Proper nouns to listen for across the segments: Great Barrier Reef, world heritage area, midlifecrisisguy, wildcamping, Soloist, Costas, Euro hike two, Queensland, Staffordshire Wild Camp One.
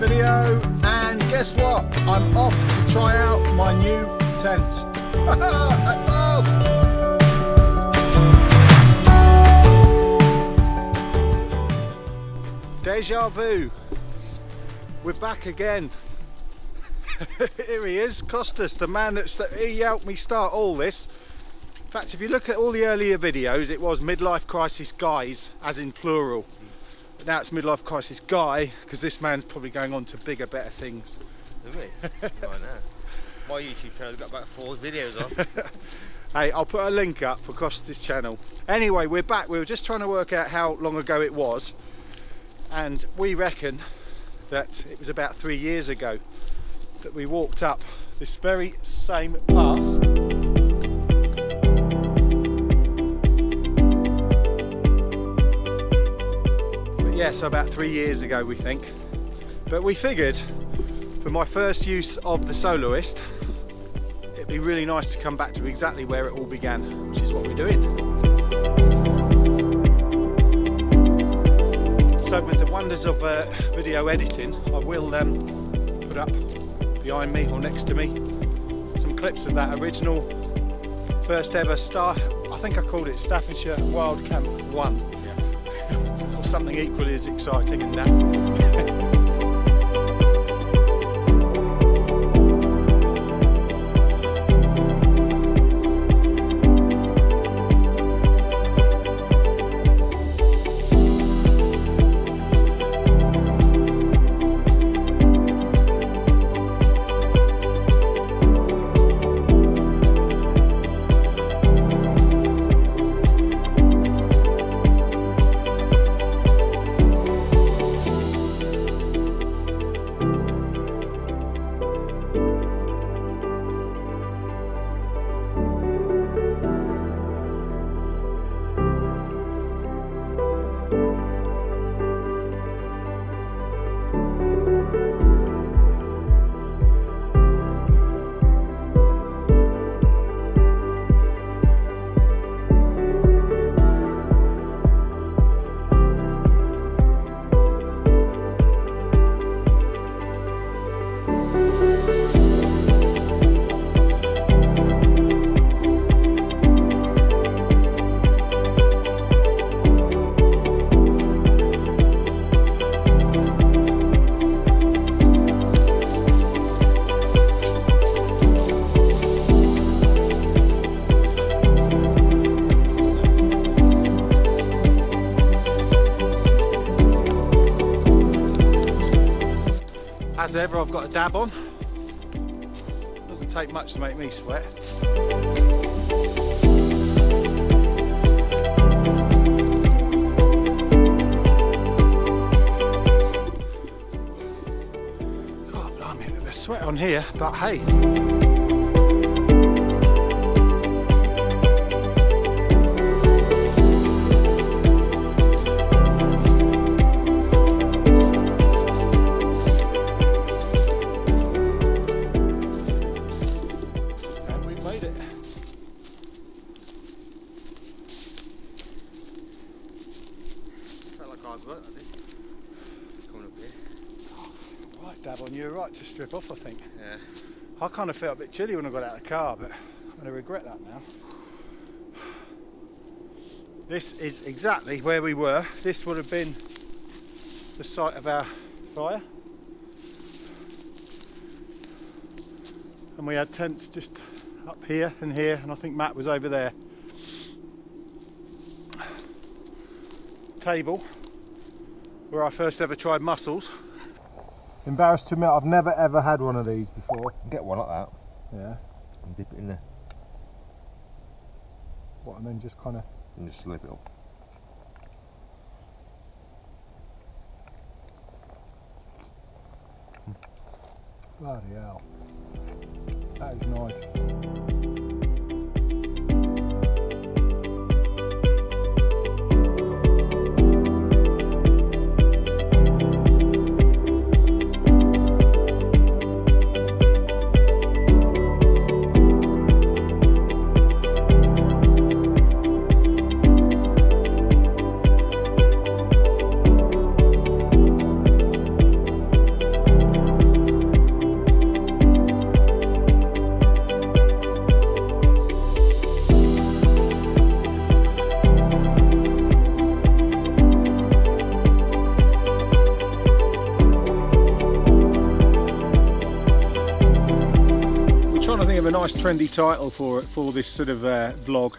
video, and guess what? I'm off to try out my new tent. At last! Deja vu, we're back again. Here he is, Costas, the man he helped me start all this. In fact, if you look at all the earlier videos, it was midlife crisis guys, as in plural. But now it's midlife crisis guy, because this man's probably going on to bigger, better things. Is he? Oh, I know. My YouTube channel's got about 4 videos on. Hey, I'll put a link up for Costas' channel. Anyway, we're back. We were just trying to work out how long ago it was. And we reckon that it was about 3 years ago that we walked up this very same path. But yeah, so about 3 years ago we think. But we figured for my first use of the Soloist, it'd be really nice to come back to exactly where it all began, which is what we're doing. So with the wonders of video editing, I will put up behind me or next to me some clips of that original first ever I think I called it Staffordshire Wild Camp One, yeah. Or something equally as exciting in that. As ever, I've got a dab on. Doesn't take much to make me sweat. God, blimey, a bit of sweat on here, but hey. To strip off, I think. Yeah. I kind of felt a bit chilly when I got out of the car, but I'm going to regret that now. This is exactly where we were. This would have been the site of our fire. And we had tents just up here and here, and I think Matt was over there. Table, where I first ever tried mussels. Embarrassed to admit, I've never ever had one of these before. Get one like that. Yeah. And dip it in there. What, and then just kind of... And just slip it up. Bloody hell. That is nice. nice trendy title for it, for this sort of vlog.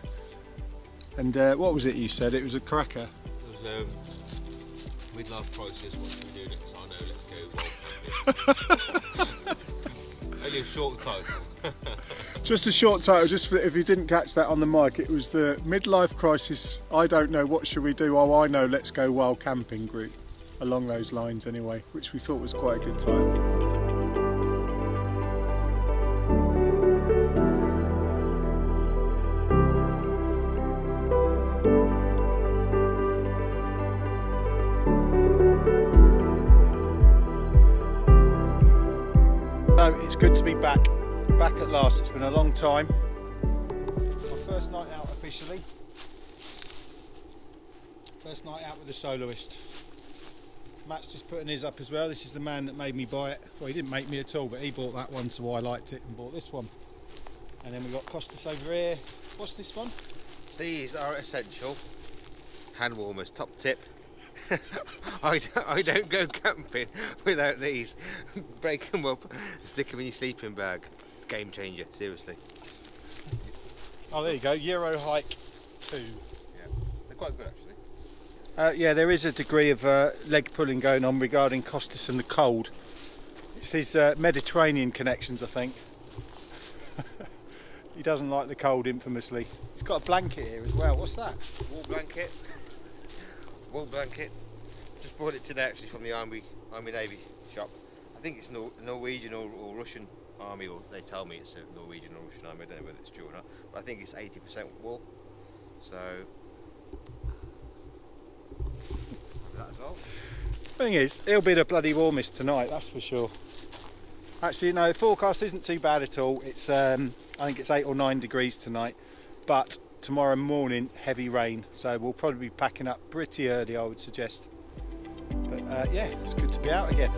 And what was it you said? It was a cracker. It was, we'd love prices. What should we do next? I know, let's go. Only a short title. Just a short title, just for, if you didn't catch that on the mic, it was the Midlife Crisis, I Don't Know, What Should We Do? Oh, I Know, Let's Go Wild Camping group. Along those lines anyway, which we thought was quite a good title. It's good to be back at last. It's been a long time. My first night out officially. First night out with the Soloist. Matt's just putting his up as well. This is the man that made me buy it. Well, he didn't make me at all, but he bought that one, so I liked it and bought this one. And then we've got Costas over here. What's this one? These are essential hand warmers, top tip. I don't go camping without these. Break them up, stick them in your sleeping bag. It's a game changer, seriously. Oh, there you go, Euro hike 2. Yeah, they're quite good actually. Yeah, there is a degree of leg pulling going on regarding Costas and the cold. It's his Mediterranean connections, I think. He doesn't like the cold, infamously. He's got a blanket here as well. What's that? Wool blanket. Wool blanket. Just bought it today actually from the Army Navy shop. I think it's Norwegian or Russian Army, or they tell me it's a Norwegian or Russian Army. I don't know whether it's true or not, but I think it's 80% wool. So that as well. Thing is, it'll be the bloody warmest tonight, that's for sure. Actually, no, the forecast isn't too bad at all. It's I think it's 8 or 9 degrees tonight, but tomorrow morning heavy rain, so we'll probably be packing up pretty early, I would suggest. But yeah, it's good to be out again.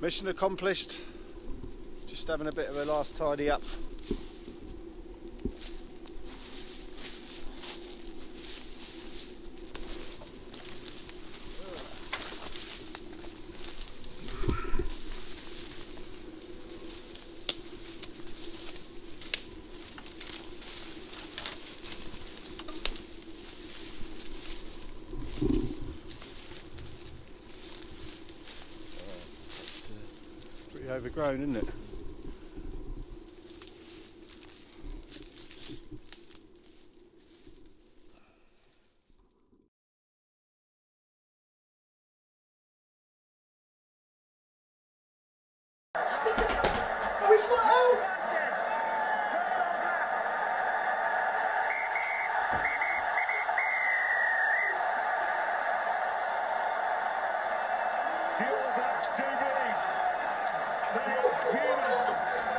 Mission accomplished. Just having a bit of a last tidy up. Overgrown, isn't it? Oh, it's not out! He all backs do believe. They are here.